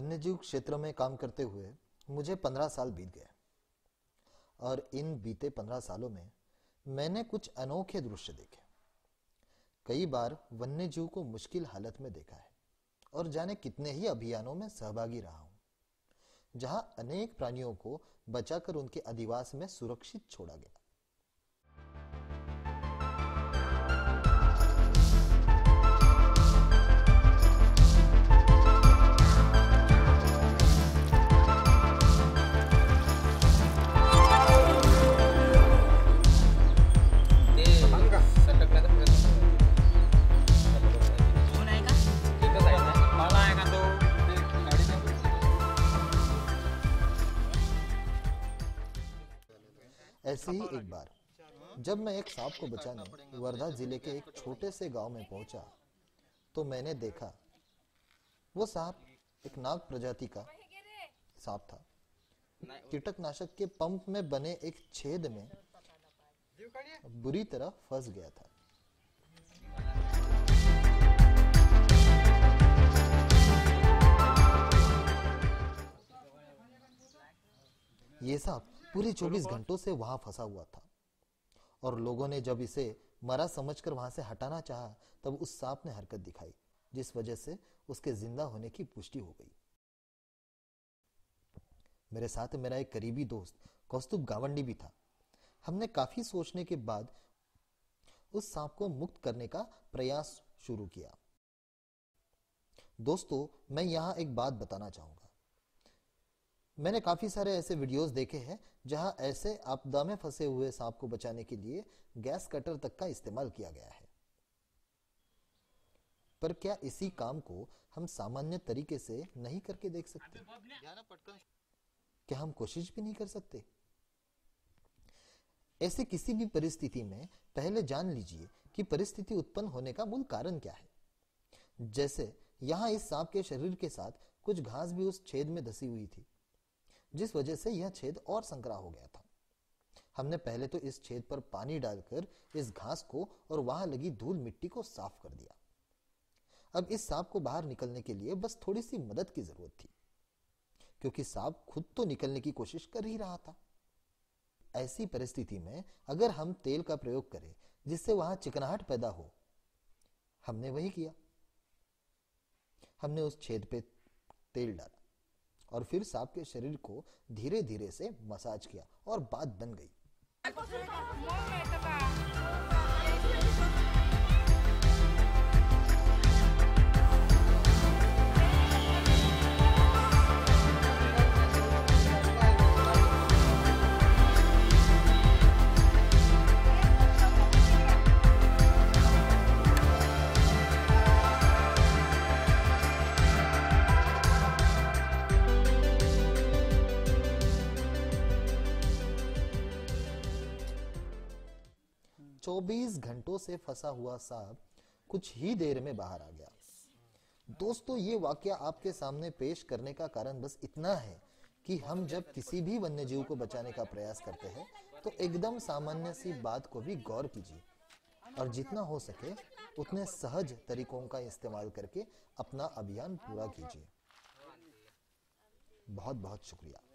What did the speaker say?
वन्यजीव क्षेत्र में काम करते हुए मुझे 15 साल बीत गए और इन बीते 15 सालों में मैंने कुछ अनोखे दृश्य देखे। कई बार वन्यजीव को मुश्किल हालत में देखा है और जाने कितने ही अभियानों में सहभागी रहा हूं, जहां अनेक प्राणियों को बचाकर उनके अधिवास में सुरक्षित छोड़ा गया। ऐसे ही एक बार जब मैं एक सांप को बचाने वर्धा जिले के एक छोटे से गांव में पहुंचा तो मैंने देखा वो सांप एक नाग प्रजाति का सांप था। कीटनाशक के पंप में बने एक छेद में बुरी तरह फंस गया था। ये सांप पूरे 24 घंटों से वहां फंसा हुआ था और लोगों ने जब इसे मरा समझकर वहां से हटाना चाहा, तब उस सांप ने हरकत दिखाई, जिस वजह से उसके जिंदा होने की पुष्टि हो गई। मेरे साथ मेरा एक करीबी दोस्त कौस्तुभ गावंडी भी था। हमने काफी सोचने के बाद उस सांप को मुक्त करने का प्रयास शुरू किया। दोस्तों, मैं यहाँ एक बात बताना चाहूंगा। मैंने काफी सारे ऐसे वीडियोस देखे हैं जहां ऐसे आपदा में फंसे हुए सांप को बचाने के लिए गैस कटर तक का इस्तेमाल किया गया है, पर क्या इसी काम को हम सामान्य तरीके से नहीं करके देख सकते? क्या हम कोशिश भी नहीं कर सकते? ऐसे किसी भी परिस्थिति में पहले जान लीजिए कि परिस्थिति उत्पन्न होने का मूल कारण क्या है। जैसे यहाँ इस सांप के शरीर के साथ कुछ घास भी उस छेद में धसी हुई थी, जिस वजह से यह छेद और संकरा हो गया था। हमने पहले तो इस छेद पर पानी डालकर इस घास को और वहां लगी धूल मिट्टी को साफ कर दिया। अब इस सांप को बाहर निकलने के लिए बस थोड़ी सी मदद की जरूरत थी, क्योंकि सांप खुद तो निकलने की कोशिश कर ही रहा था। ऐसी परिस्थिति में अगर हम तेल का प्रयोग करें जिससे वहां चिकनाहट पैदा हो, हमने वही किया। हमने उस छेद पे तेल डाला और फिर सांप के शरीर को धीरे धीरे से मसाज किया और बात बन गई। बीस घंटों से फंसा हुआ सांप कुछ ही देर में बाहर आ गया। दोस्तों, ये वाकया आपके सामने पेश करने का कारण बस इतना है कि हम जब किसी भी वन्यजीव को बचाने का प्रयास करते हैं तो एकदम सामान्य सी बात को भी गौर कीजिए और जितना हो सके उतने सहज तरीकों का इस्तेमाल करके अपना अभियान पूरा कीजिए। बहुत बहुत शुक्रिया।